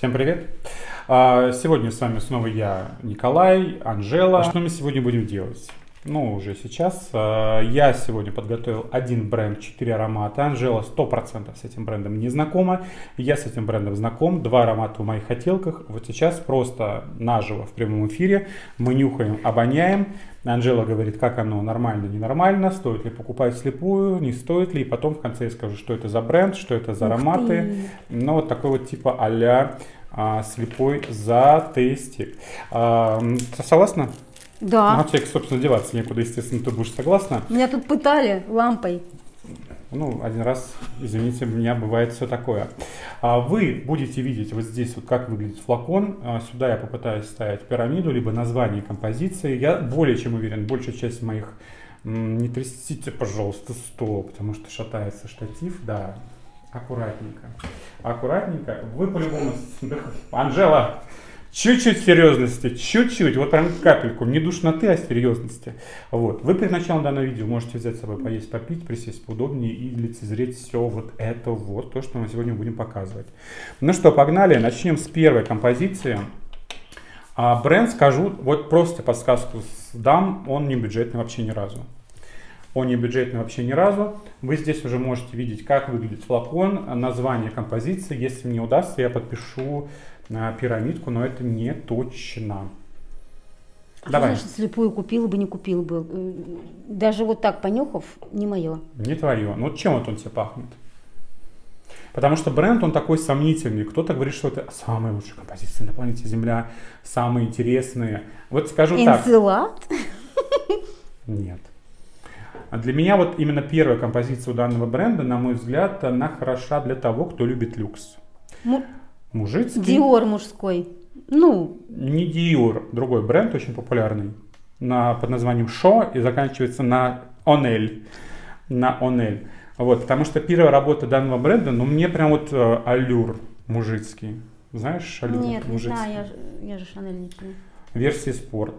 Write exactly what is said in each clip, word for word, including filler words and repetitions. Всем привет! Сегодня с вами снова я, Николай, Анжела. Что мы сегодня будем делать? Ну, уже сейчас. Я сегодня подготовил один бренд, четыре аромата. Анжела сто процентов с этим брендом не знакома. Я с этим брендом знаком. Два аромата в моих хотелках. Вот сейчас просто наживо в прямом эфире. Мы нюхаем, обоняем. Анжела говорит, как оно, нормально, ненормально, стоит ли покупать слепую, не стоит ли. И потом в конце я скажу, что это за бренд, что это за Ух ароматы. Ты. Но вот такой вот типа а-ля а, слепой затестик. А, согласна? Да. Ну, а тебе, собственно, деваться некуда, естественно, ты будешь согласна. Меня тут пытали лампой. Ну, один раз, извините, у меня бывает все такое. Вы будете видеть вот здесь, вот как выглядит флакон. Сюда я попытаюсь ставить пирамиду, либо название композиции. Я более чем уверен, большая часть моих... Не трясите, пожалуйста, стол, потому что шатается штатив, да. Аккуратненько. Аккуратненько. Вы по-любому... Анжела! Чуть-чуть серьезности, чуть-чуть, вот прям капельку, не душноты, а серьезности. Вот. Вы перед началом данного видео можете взять с собой поесть, попить, присесть поудобнее и лицезреть все вот это вот, то, что мы сегодня будем показывать. Ну что, погнали, начнем с первой композиции. А бренд, скажу, вот просто подсказку дам, он не бюджетный вообще ни разу. Он не бюджетный вообще ни разу. Вы здесь уже можете видеть, как выглядит флакон, название композиции. Если мне удастся, я подпишу пирамидку, но это не точно. Давай. Я же слепую купила бы, не купила бы. Даже вот так понюхав, не мое. Не твое. Ну чем вот он тебе пахнет? Потому что бренд, он такой сомнительный. Кто-то говорит, что это самая лучшая композиция на планете Земля, самые интересные. Вот скажу так. Энцелад? Нет. Для меня вот именно первая композиция у данного бренда, на мой взгляд, она хороша для того, кто любит люкс. Ну, мужицкий. Диор мужской. Ну. Не Диор, другой бренд очень популярный на, под названием Шо и заканчивается на Онель. На Онель. Вот, потому что первая работа данного бренда, ну мне прям вот э, аллюр мужицкий. Знаешь, аллюр Нет, мужицкий? Нет, не знаю, я, я же Шанель не пью. Версия спорт.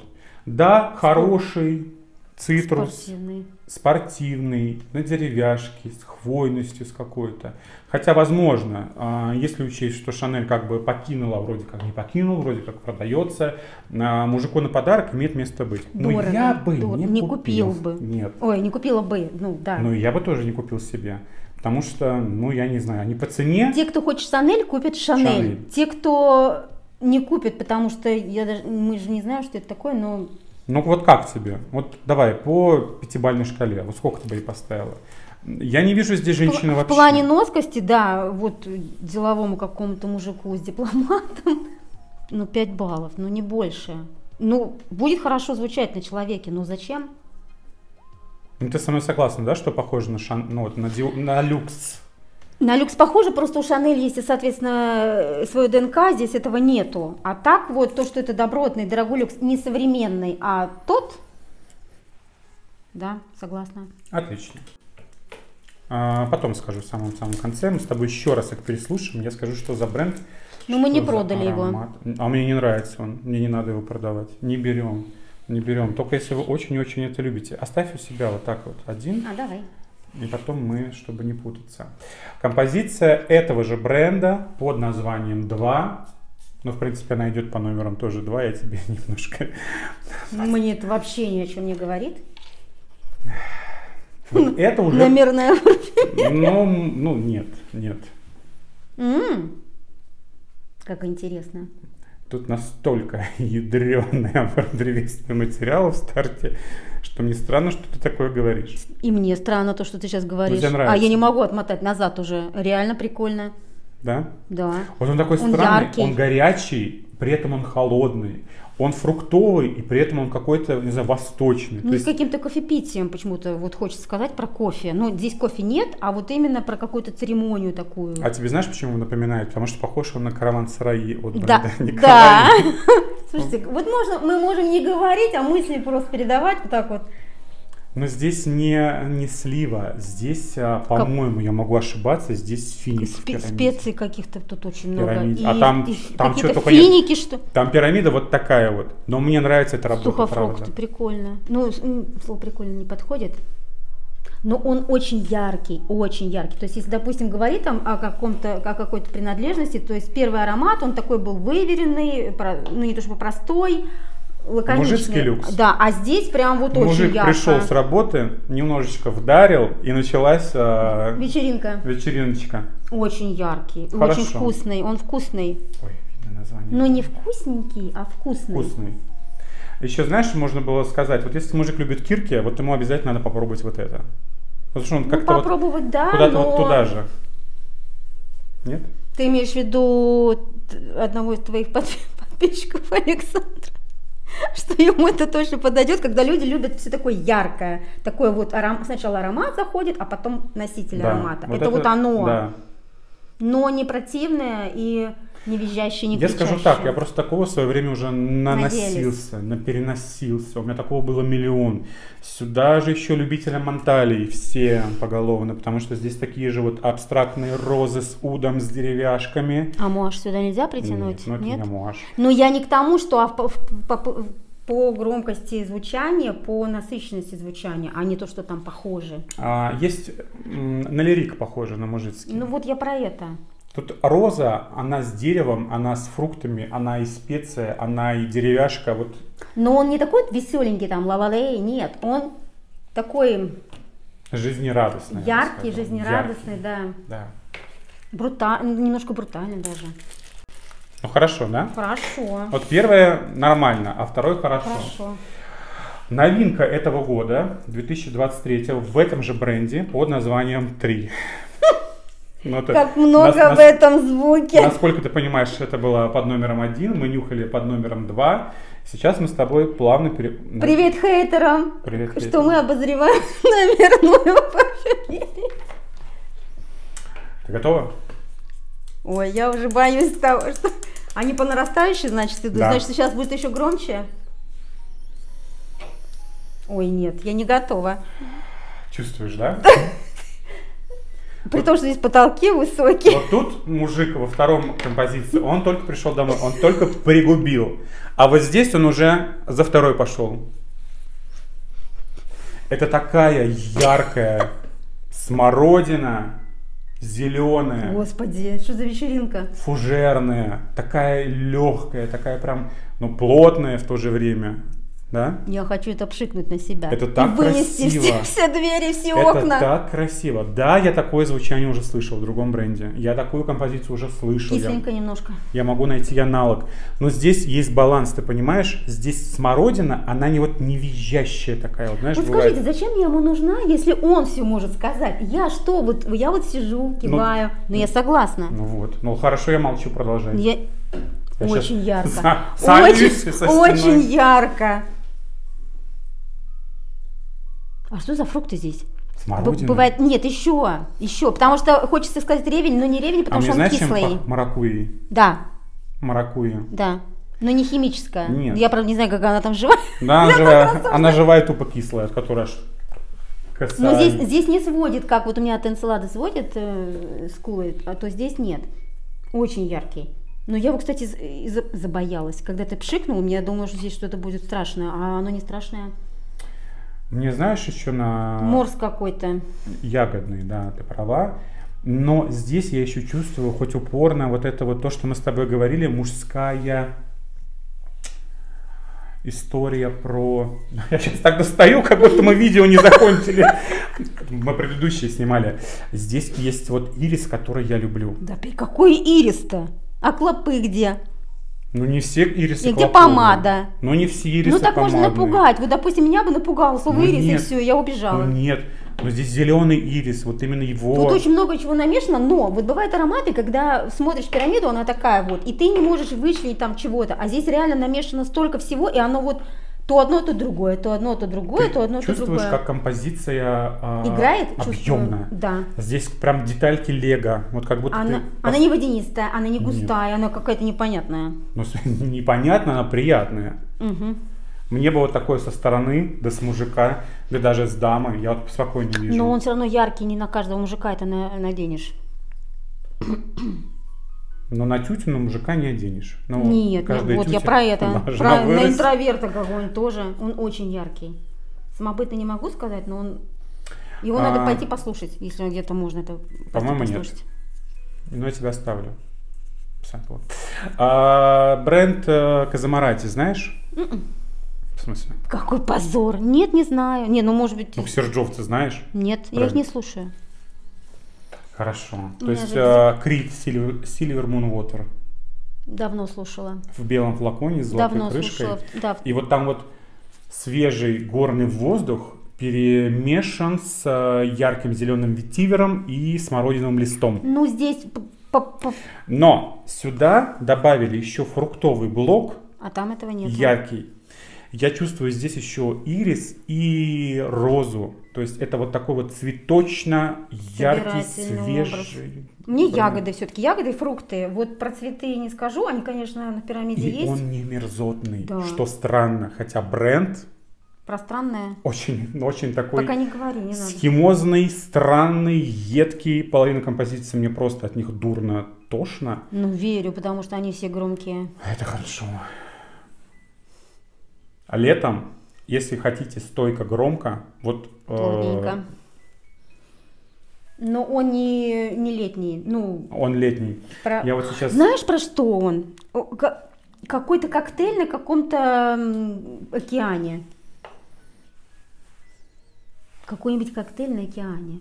Да, хороший. Цитрус, спортивный. спортивный, на деревяшке, с хвойностью с какой-то. Хотя, возможно, если учесть, что Шанель как бы покинула, вроде как не покинул, вроде как продается, мужику на подарок имеет место быть. Дорого, Но я бы дорого. не, не купил. купил бы. Нет. Ой, не купила бы, ну да. Ну я бы тоже не купил себе. Потому что, ну я не знаю, они по цене. Те, кто хочет Шанель, купят Шанель. Шанель. Те, кто не купит, потому что я даже, мы же не знаем, что это такое, но... Ну вот как тебе? Вот давай по пятибалльной шкале. Вот сколько ты бы ей поставила? Я не вижу здесь женщины в вообще. В плане носкости, да, вот деловому какому-то мужику с дипломатом, ну пять баллов, ну не больше. Ну будет хорошо звучать на человеке, но зачем? Ну ты со мной согласна, да, что похоже на, шан... ну, вот, на, ди... на люкс? На люкс похоже, просто у Шанель есть и, соответственно, свою ДНК, здесь этого нету. А так вот то, что это добротный, дорогой люкс, не современный, а тот, да, согласна. Отлично. А потом скажу в самом-самом конце, мы с тобой еще раз это переслушаем, я скажу, что за бренд. Ну мы не продали его. А мне не нравится он, мне не надо его продавать, не берем, не берем. Только если вы очень-очень это любите, оставь у себя вот так вот один. А давай. И потом мы, чтобы не путаться. Композиция этого же бренда под названием два. Ну, в принципе, она идет по номерам тоже два. Я тебе немножко... Мне это вообще ни о чем не говорит. Вот это уже... Номерная. Ну, ну, нет, нет. М-м, как интересно. Тут настолько ядреный древесный материал в старте, что мне странно, что ты такое говоришь. И мне странно то, что ты сейчас говоришь. А я не могу отмотать назад уже. Реально прикольно. Да? Да. Вот он такой он странный, яркий. Он горячий, при этом он холодный. Он фруктовый, и при этом он какой-то, не знаю, восточный. Ну, то есть... с каким-то кофепитием почему-то вот хочется сказать про кофе. Но здесь кофе нет, а вот именно про какую-то церемонию такую. А тебе знаешь, почему он напоминает? Потому что похож он на караван-сараи. Вот, да, да. Слушайте, вот можно, мы можем не говорить, а мысли просто передавать вот так вот. Но здесь не, не слива, здесь, по-моему, я могу ошибаться, здесь финик. Спе специй каких-то тут очень пирамид. много. И, а там, и там что только финики, нет. Что? Там пирамида вот такая вот. Но мне нравится эта работа. Сухофрукты, правда. Прикольно. Ну, слово прикольно не подходит. но он очень яркий, очень яркий. То есть, если, допустим, говорит там о каком-то, о какой-то принадлежности, то есть первый аромат, он такой был выверенный, ну не то чтобы простой, лаконичный. Мужицкий люкс. Да, а здесь прям вот мужик очень ярко. Мужик пришел с работы, немножечко вдарил, и началась э, вечеринка. Вечериночка. Очень яркий, хорошо, очень вкусный, он вкусный. Ой, название. Но не вкусненький, а вкусный. Вкусный. Еще, знаешь, можно было сказать, вот если мужик любит кирки, вот ему обязательно надо попробовать вот это. Потому что он как-то ну, попробовать, вот да, куда-то но... вот туда же. Нет? Ты имеешь в виду одного из твоих подписчиков, Александра? Что ему это точно подойдет, когда люди любят все такое яркое. Такое вот аром... сначала аромат заходит, а потом носитель да, аромата. Вот это, это вот оно. Да. Но не противное и... Не визжащий, не кричащий. Я скажу так, я просто такого в свое время уже наносился, Наделись. переносился. У меня такого было миллион. Сюда же еще любители манталий все поголовно, потому что здесь такие же вот абстрактные розы с удом, с деревяшками. А муаш сюда нельзя притянуть? Нет, нет? Не но я не к тому, что а по, по, по громкости звучания, по насыщенности звучания, а не то, что там похоже. А, есть на лирик похоже, на мужицкий. Ну вот я про это. Тут роза, она с деревом, она с фруктами, она и специя, она и деревяшка. Вот. Но он не такой веселенький там, лавалей, нет. Он такой... Жизнерадостный. Яркий, жизнерадостный, яркий. Да. Да. Бруталь... Немножко брутальный даже. Ну хорошо, да? Хорошо. Вот первое нормально, а второе хорошо. Хорошо. Новинка этого года, две тысячи двадцать третьего, в этом же бренде под названием «три». Но как это, много нас, в этом звуке. Насколько ты понимаешь, это было под номером один, мы нюхали под номером два. Сейчас мы с тобой плавно... Пере... Привет хейтерам, Привет, хейтерам. Что мы обозреваем номерную парфюмерию. Ты готова? Ой, я уже боюсь того, что... Они по нарастающей, значит, идут, да. Значит, сейчас будет еще громче. Ой, нет, я не готова. Чувствуешь, да? При вот, том, что здесь потолки высокие. Вот тут мужик во втором композиции, он только пришел домой, он только пригубил. А вот здесь он уже за второй пошел. Это такая яркая смородина, зеленая. Господи, что за вечеринка? Фужерная, такая легкая, такая прям, ну, плотная в то же время. Да? Я хочу это пшикнуть на себя. Это так и вынести красиво. Все, все двери, все это окна. Это так красиво. Да, я такое звучание уже слышал в другом бренде. Я такую композицию уже слышал. Кисленько я, немножко. Я могу найти аналог. Но здесь есть баланс, ты понимаешь? Здесь смородина, она не вот не визжащая такая. Вот, знаешь, вот бывает... скажите, зачем я ему нужна, если он все может сказать? Я что, вот я вот сижу, киваю, ну, но я согласна. Ну вот, ну хорошо, я молчу, продолжай. Я... Я очень ярко. Очень, очень ярко. А что за фрукты здесь? Смородина. Бывает, нет, еще, еще, потому что хочется сказать ревень, но не ревень, потому а что он знаешь, кислый. Чем маракуйи. Да. Маракуйи. Да, но не химическая. Нет. Я, правда, не знаю, как она там жива. Да, она живая, она живая тупо кислая, которая аж касается. Но здесь, здесь не сводит, как вот у меня от энцелада сводит э, скулы, а то здесь нет. Очень яркий. Но я его, кстати, забоялась. Когда ты пшикнул, я думала, что здесь что-то будет страшное, а оно не страшное. Мне, знаешь, еще на... Морс какой-то. Ягодный, да, ты права. Но здесь я еще чувствую, хоть упорно, вот это вот то, что мы с тобой говорили, мужская история про... Я сейчас так достаю, как будто мы видео не закончили. Мы предыдущие снимали. Здесь есть вот ирис, который я люблю. Да какой ирис-то? А клопы где? Ну не все ирисы клоповые. Где помада? Ну не все ирисы помадные. Ну так помадные. Можно напугать. Вот, допустим, меня бы напугало слово ну, ирис, нет. И все, я убежала. Ну, нет, но здесь зеленый ирис, вот именно его. Тут очень много чего намешано, но вот бывают ароматы, когда смотришь пирамиду, она такая вот, и ты не можешь вычленить там чего-то, а здесь реально намешано столько всего, и оно вот то одно, то другое, то одно, то другое, ты то одно, то другое. Чувствуешь, как композиция э, играет, объемная. Да. Здесь прям детальки лего, вот как будто. Она, ты... она не водянистая, она не густая, нет. Она какая-то непонятная. Ну непонятная, она приятная. Угу. Мне бы вот такое со стороны, да с мужика, да даже с дамой, я вот спокойнее вижу. Но он все равно яркий, не на каждого мужика это на, наденешь. Но на тютю на мужика не оденешь. Ну, нет, нет, вот я про это. Про, на интроверта какого-нибудь тоже. Он очень яркий. Самобытно не могу сказать, но он... Его а... надо пойти послушать, если где-то можно это По-моему, послушать. Нет. Но я тебя оставлю. А, бренд Casamorati, знаешь? Mm-mm. В смысле? Какой позор. Нет, не знаю. Не, ну может быть... Ну, Серджов, ты знаешь? Нет, бренд. Я их не слушаю. Хорошо. То Меня есть uh, Creed Silver, Silver Moonwater. Давно слушала. В белом флаконе с золотой Давно крышкой. Да. И вот там вот свежий горный воздух перемешан с ярким зеленым ветивером и смородиновым листом. Ну здесь... Но сюда добавили еще фруктовый блок. А там этого нет. Яркий. Я чувствую здесь еще ирис и розу. То есть это вот такой вот цветочно-яркий, свежий. Образ. Мне Блин. ягоды все-таки, ягоды и фрукты. Вот про цветы не скажу, они, конечно, на пирамиде и есть. И он не мерзотный, да. Что странно. Хотя бренд... Пространное? Очень, очень такой Пока не говори, не схемозный, надо. странный, едкий. Половина композиции мне просто от них дурно, тошно. Ну, верю, потому что они все громкие. Это хорошо. А летом, если хотите стойко, громко, вот... Э, Но он не, не летний. Ну, он летний. Про... Я вот сейчас... Знаешь, про что он? Какой-то коктейль на каком-то океане. Какой-нибудь коктейль на океане.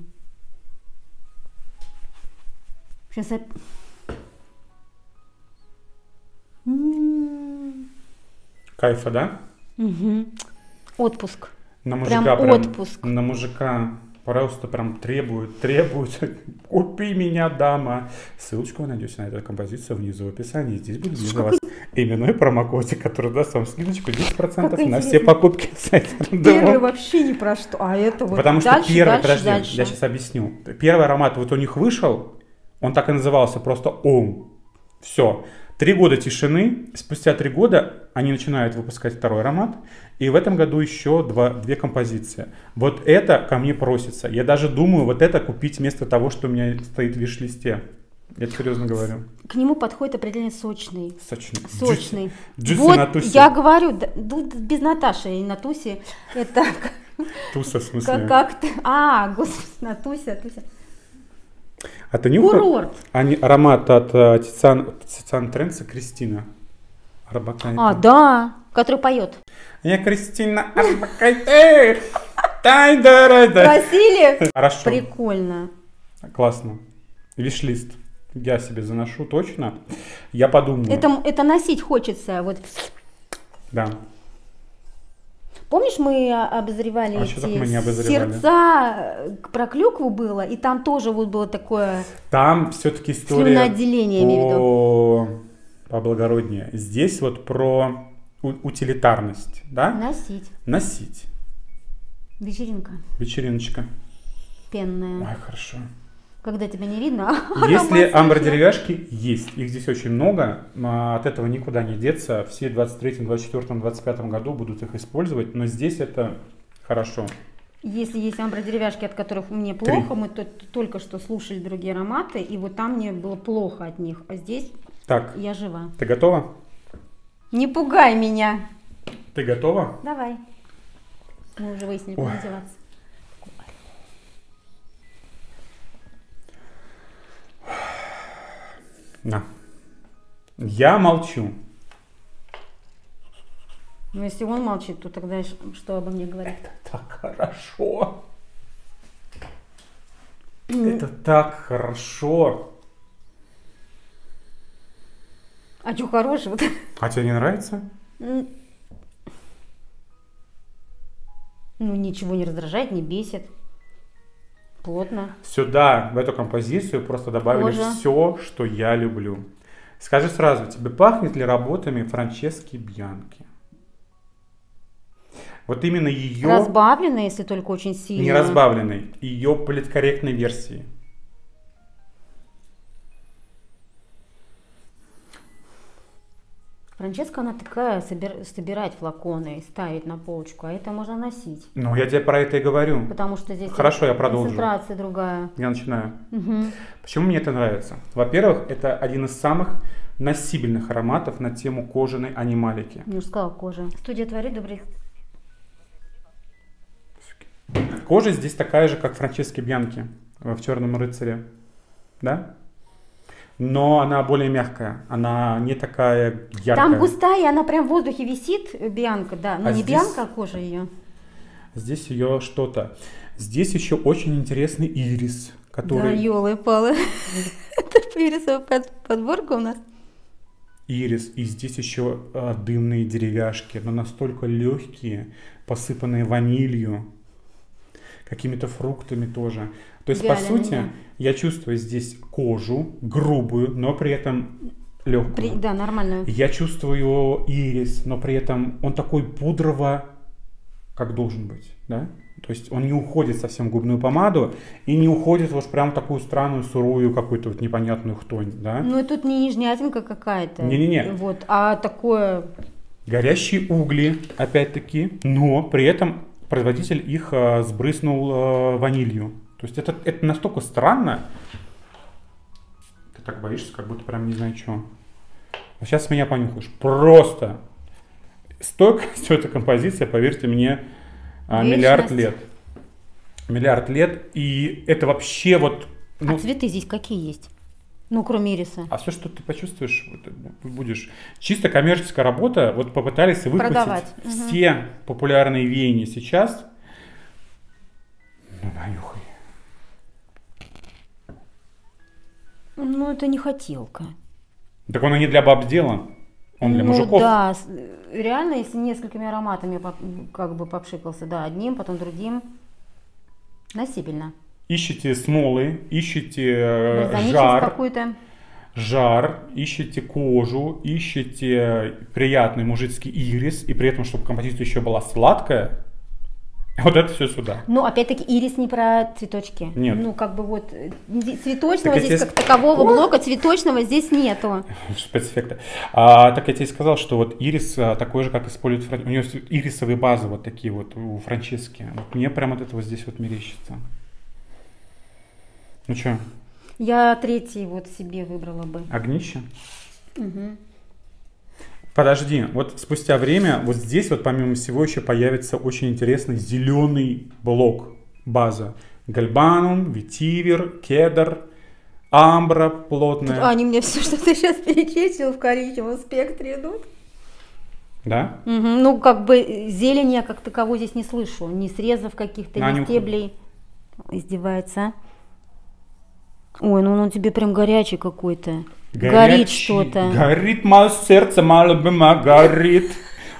Сейчас я... Кайфа, да? Угу. Отпуск. На мужика прям, прям отпуск. На мужика просто прям требует, требует. Купи меня, дама. Ссылочку вы найдете на эту композицию внизу в описании. Здесь будет для вас именной промокодик, который даст вам скидочку десять процентов на все покупки. Первый вообще не про что. А это вот Потому дальше, что первый, дальше, подожди, дальше. я сейчас объясню. Первый аромат вот у них вышел, он так и назывался, просто ОМ. Все. Три года тишины, спустя три года они начинают выпускать второй аромат, и в этом году еще два, две композиции. Вот это ко мне просится. Я даже думаю вот это купить вместо того, что у меня стоит в виш-листе. Я серьезно говорю. К нему подходит определение сочный. Сочный. Сочный. Джуси, вот натуси. Я говорю, да, без Наташи и Натуси. Это... Туса, в смысле? Как-то... А, господи, Натуся, Туся. А ты нюхал аромат от Тициан, Тициан Тренса Кристина Орбакайте? А, да, который поет. Я Кристина Орбакайте. Просили? Хорошо. Прикольно. Классно. Виш-лист. Я себе заношу точно. Я подумаю. Это, это носить хочется. Вот. Да. Помнишь, мы обозревали а эти мы не обозревали. сердца, про клюкву было, и там тоже вот было такое... Там все-таки история слюноотделение, по... имею в виду. поблагороднее. Здесь вот про утилитарность, да? Носить. Носить. Вечеринка. Вечериночка. Пенная. Ой, хорошо. Когда тебя не видно. Если амбродеревяшки есть, их здесь очень много, от этого никуда не деться. Все в двадцать третьем, двадцать четвёртом, двадцать пятом году будут их использовать, но здесь это хорошо. Если есть амбродеревяшки, от которых мне плохо, Три. мы только что слушали другие ароматы, и вот там мне было плохо от них, а здесь так, я жива. Ты готова? Не пугай меня. Ты готова? Давай. Мы уже выяснили, куда деваться. На. Я молчу. Ну, если он молчит, то тогда что обо мне говорит? Это так хорошо. Mm. Это так хорошо. А что хорошего-то? А тебе не нравится? Mm. Ну, ничего не раздражает, не бесит. Плотно. Сюда, в эту композицию, просто добавили Боже. все, что я люблю. Скажи сразу, тебе пахнет ли работами Франчески Бьянки? Вот именно ее... Разбавленной, если только очень сильно. Не разбавленной. Ее политкорректной версии. Франческа, она такая, собир, собирать флаконы и ставить на полочку, а это можно носить. Ну, я тебе про это и говорю. Потому что здесь Хорошо, я продолжу. концентрация другая. Я начинаю. Угу. Почему мне это нравится? Во-первых, это один из самых носибельных ароматов на тему кожаной анималики. Мужская кожа. Студия творит добрый... кожа здесь такая же, как Франчески Бьянки в «Черном рыцаре», да? Но она более мягкая, она не такая яркая. Там густая, она прям в воздухе висит, Бьянка, да, но а не здесь... Бьянка, а кожа ее. Здесь ее что-то. Здесь еще очень интересный ирис, который... Да, елы-палы, это ирисовая подборка у нас. Ирис, и здесь еще э, дымные деревяшки, но настолько легкие, посыпанные ванилью, какими-то фруктами тоже. То есть, Галя, по сути, меня. я чувствую здесь кожу, грубую, но при этом легкую. При, да, нормальную. Я чувствую ирис, но при этом он такой пудрово, как должен быть, да? То есть он не уходит совсем в губную помаду и не уходит вот прям в такую странную, сырую, какую-то вот непонятную хтонь, да? Ну и тут не нежнятинка какая-то. Не-не-не. Вот, а такое... Горящие угли, опять-таки, но при этом производитель их а, сбрызнул а, ванилью. То есть это, это настолько странно. Ты так боишься, как будто прям не знаю чего. А сейчас меня понюхаешь. Просто стойкость, эта композиция, поверьте мне, А, миллиард лет. Миллиард лет. И это вообще вот... Ну, а цветы здесь какие есть? Ну, кроме ириса. А все, что ты почувствуешь, вот, будешь... Чисто коммерческая работа. Вот попытались выхватить продавать все угу. популярные веяния сейчас. Ну, понюхай. Ну, это не хотелка. Так он и не для баб сделан. Он для ну, мужиков. Да, реально, если несколькими ароматами как бы попшикался, да, одним, потом другим, насильно. Ищите смолы, ищите жар, жар, ищите кожу, ищите приятный мужицкий ирис, и при этом, чтобы композиция еще была сладкая, вот это все сюда. Но опять-таки ирис не про цветочки. Нет. Ну как бы вот цветочного так здесь как тебе... такового О! блока цветочного здесь нету. Спецэффекта. А, так я тебе сказал, что вот ирис такой же, как использует Фран... у него ирисовые базы вот такие вот у Франчески. Вот мне прям от этого здесь вот мерещится. Ну что? Я третий вот себе выбрала бы. Огнище? Угу. Подожди, вот спустя время вот здесь вот помимо всего еще появится очень интересный зеленый блок база. Гальбанум, ветивер, кедр, амбра плотная. Тут они мне все что-то сейчас перечислил в коричневом спектре идут. Да? Угу. Ну как бы зелень я как таковой здесь не слышу, ни срезов каких-то, ни стеблей. Издевается. Ой, ну он тебе прям горячий какой-то. Горячий, горит что-то. Горит мое сердце, моя любимая, горит.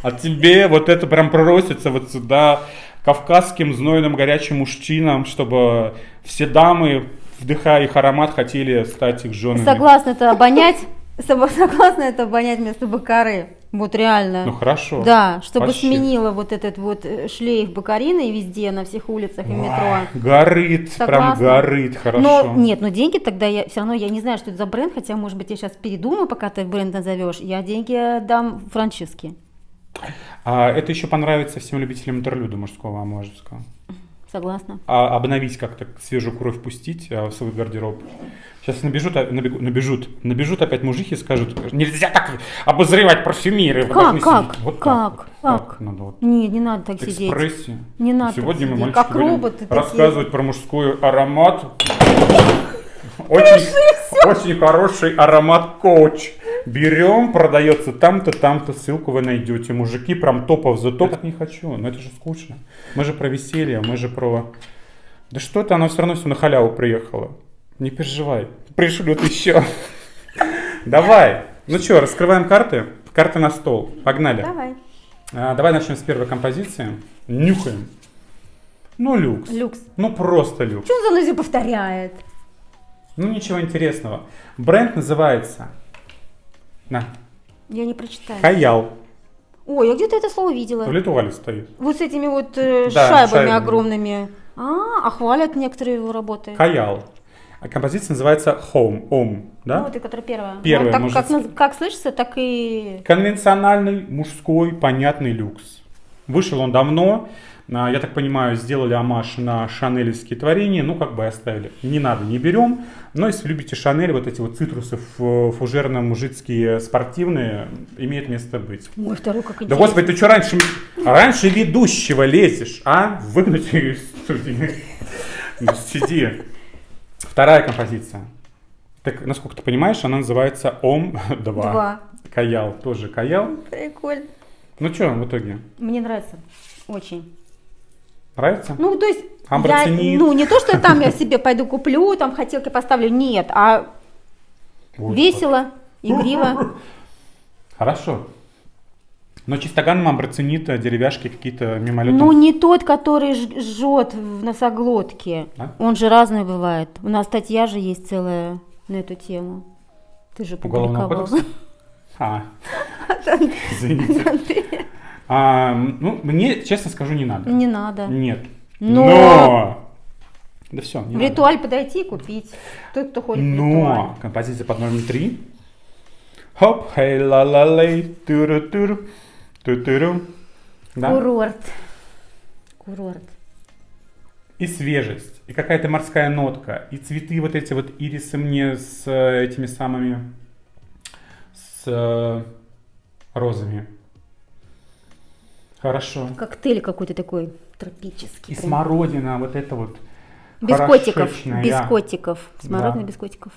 А тебе вот это прям просится вот сюда кавказским знойным горячим мужчинам, чтобы все дамы, вдыхая их аромат, хотели стать их женами. Согласна это обонять, согласна это обонять вместо бакары. Вот реально. Ну хорошо. Да, чтобы почти. Сменила вот этот вот шлейф бакарины везде, на всех улицах и метро. Горит, согласна? Прям горит, хорошо. Но, нет, но деньги тогда я все равно, я не знаю, что это за бренд, хотя, может быть, я сейчас передумаю, пока ты бренд назовешь, я деньги дам Франчески. А, это еще понравится всем любителям интерлюда мужского, амурского. Согласна. А, обновить как-то, свежую кровь пустить а, в свой гардероб. Сейчас набежут, набегут, набежут, набежут опять мужики и скажут, нельзя так обозревать парфюмеры. Как, как, вот как, так, как? Так надо вот. Не, не надо так экспрессии. сидеть. Экспрессии. Не надо Сегодня так мы, мальчики, как роботы рассказывать такие. Про мужской аромат. Очень, очень хороший аромат коуч. Берем, продается там-то, там-то, ссылку вы найдете. Мужики прям топов за топ. Я так не хочу, но это же скучно. Мы же про веселье, мы же про... Да что-то оно все равно все на халяву приехало. Не переживай, пришлют еще. Давай. Ну что, раскрываем карты? Карты на стол. Погнали. Давай. А, давай начнем с первой композиции. Нюхаем. Ну, люкс. Люкс. Ну, просто люкс. Что за нозя повторяет? Ну, ничего интересного. Бренд называется... На. Я не прочитаю. Kajal. Ой, я где-то это слово видела. В Letual стоит. Вот с этими вот э, да, шайбами, шайбами огромными. А, а хвалят некоторые его работы. Kajal. А композиция называется Homme, Homme, да? Ну, ты, которая первая. Первая, так, мужец... как, как слышится, так и... Конвенциональный, мужской, понятный люкс. Вышел он давно. я так понимаю, сделали омаж на шанелевские творения, ну как бы оставили. Не надо, не берем. Но если любите Шанель, вот эти вот цитрусы фужерно-мужицкие спортивные имеют место быть. Ой, второй, как интересно. Да господи, ты что раньше, раньше ведущего лезешь, а? Выгнать ее из студии. Сиди. Вторая композиция. Так, насколько ты понимаешь, она называется Ом два. Каял, тоже Каял. Прикольно. Ну что в итоге? Мне нравится. Очень. Нравится? Ну, то есть, я, ну, не то, что там я себе пойду куплю, там хотелки поставлю, нет, а ой, весело, ой. Игриво. Хорошо. Но чистоганом амброцинит, деревяшки какие-то мимолетные. Ну, не тот, который жжет в носоглотке. А? Он же разный бывает. У нас статья же есть целая на эту тему. Ты же публиковал. А, извините. А, ну, мне, честно скажу, не надо. Не надо. Нет. Но! Но... Да все, не в надо. Ритуаль подойти и купить. Тот, кто ходит в ритуаль. Но! Композиция под номером три. Хоп, хей, ла ла лей, ту-ру-ту-ру, ту-ту-ру. Да? Курорт. Курорт. И свежесть, и какая-то морская нотка, и цветы вот эти вот ирисы мне с этими самыми, с розами. Хорошо. Коктейль какой-то такой тропический. И прям. Смородина, вот это вот. Без котиков, без котиков. Смородина, да. Без котиков.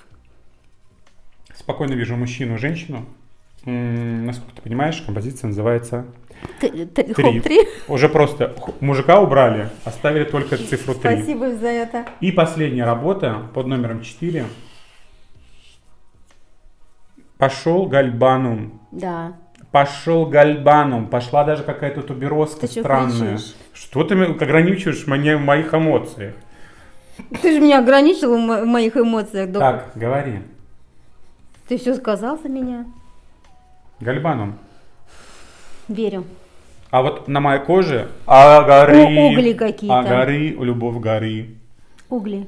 Спокойно вижу мужчину, женщину. М-м, насколько ты понимаешь, композиция называется три. Уже просто мужика убрали, оставили только цифру три. Спасибо за это. И последняя работа под номером четыре. Пошел гальбанум. Да. Пошел гальбаном, пошла даже какая-то тубероска странная. Кричишь? Что ты ограничиваешь меня в моих эмоциях? Ты же меня ограничил в моих эмоциях, доктор. Так, говори. Ты все сказал за меня? Гальбаном. Верю. А вот на моей коже... А горы... Ну, угли какие-то. А горы, любовь горы. Угли.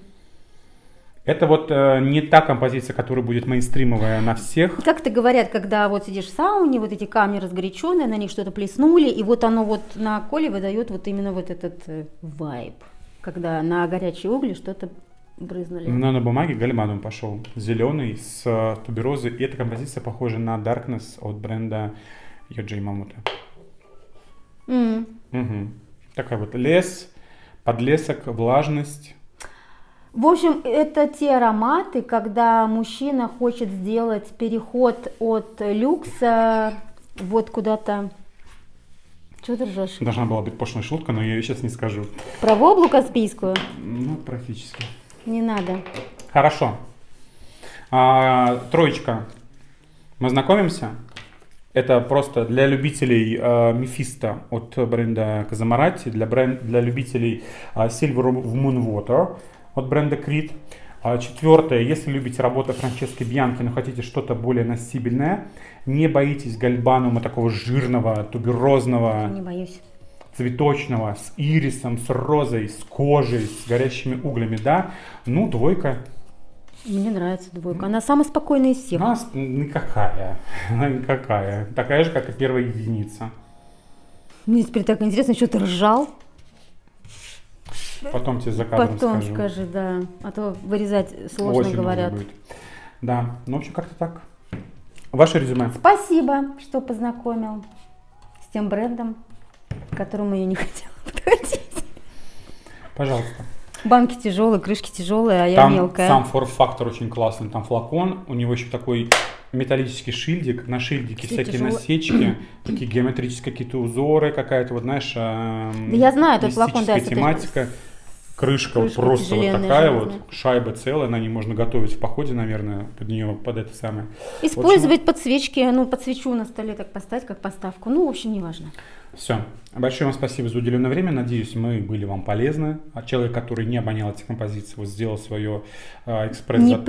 Это вот э, не та композиция, которая будет мейнстримовая на всех. Как-то говорят, когда вот сидишь в сауне, вот эти камни разгоряченные, на них что-то плеснули, и вот оно вот на коле выдает вот именно вот этот э, вайб, когда на горячие угли что-то брызнули. Но на бумаге гальбаном пошел, зеленый, с э, туберозой, и эта композиция похожа на Darkness от бренда Yohji Yamamoto. Mm. Угу. Такая вот лес, подлесок, влажность. В общем, это те ароматы, когда мужчина хочет сделать переход от люкса вот куда-то... Чего ты ржешь? Должна была быть пошлая шутка, но я ее сейчас не скажу. Про воблу каспийскую? Ну, практически. Не надо. Хорошо. А, троечка. Мы знакомимся. Это просто для любителей э, Mephisto от бренда Casamorati, для, бренд, для любителей э, Silver Moonwater от бренда Creed. Четвертое, если любите работу Франчески Бьянки, но хотите что-то более насибельное, не боитесь гальбанума такого жирного, туберозного, не боюсь, цветочного, с ирисом, с розой, с кожей, с горящими углями, да, ну двойка. Мне нравится двойка, она самая спокойная из всех. Она никакая, она никакая, такая же, как и первая единица. Мне теперь так интересно, что ты ржал? Потом тебе за кадром скажу. Потом скажи, да. А то вырезать сложно, очень говорят. Будет. Да, ну в общем как-то так. Ваше резюме. Спасибо, что познакомил с тем брендом, к которому я не хотела подходить. Пожалуйста. Банки тяжелые, крышки тяжелые, а я там мелкая. Сам форм-фактор очень классный, там флакон, у него еще такой металлический шильдик, на шильдике все всякие тяжелые насечки, такие геометрические какие-то узоры, какая-то вот, знаешь, да я знаю, этот флакон, да, тематика. Крышка, крышка вот просто вот такая железная. Вот, шайба целая, на ней можно готовить в походе, наверное, под нее, под это самое. Использовать общем, подсвечки, ну, подсвечу на столе так поставить, как подставку, ну, в общем, неважно. Все. Большое вам спасибо за уделенное время, надеюсь, мы были вам полезны. А человек, который не обонял эти композиции, вот сделал свое э, экспресс-тест.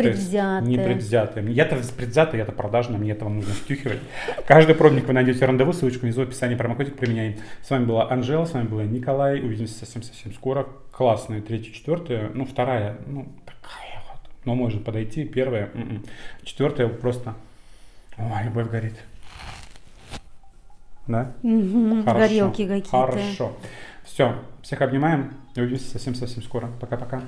Непредвзятое. Я-то предвзятое, я-то продажное, мне этого нужно втюхивать. Каждый пробник вы найдете рандеву, ссылочку внизу в описании, промокодик применяем. С вами была Анжела, с вами был Николай, увидимся совсем-совсем скоро. Классная, третья, четвертая, ну вторая, ну такая вот, но может подойти, первая, м-м. четвертая просто, ой, любовь горит, да? Угу, горелки какие-то. Хорошо, Все, всех обнимаем и увидимся совсем-совсем скоро. Пока-пока.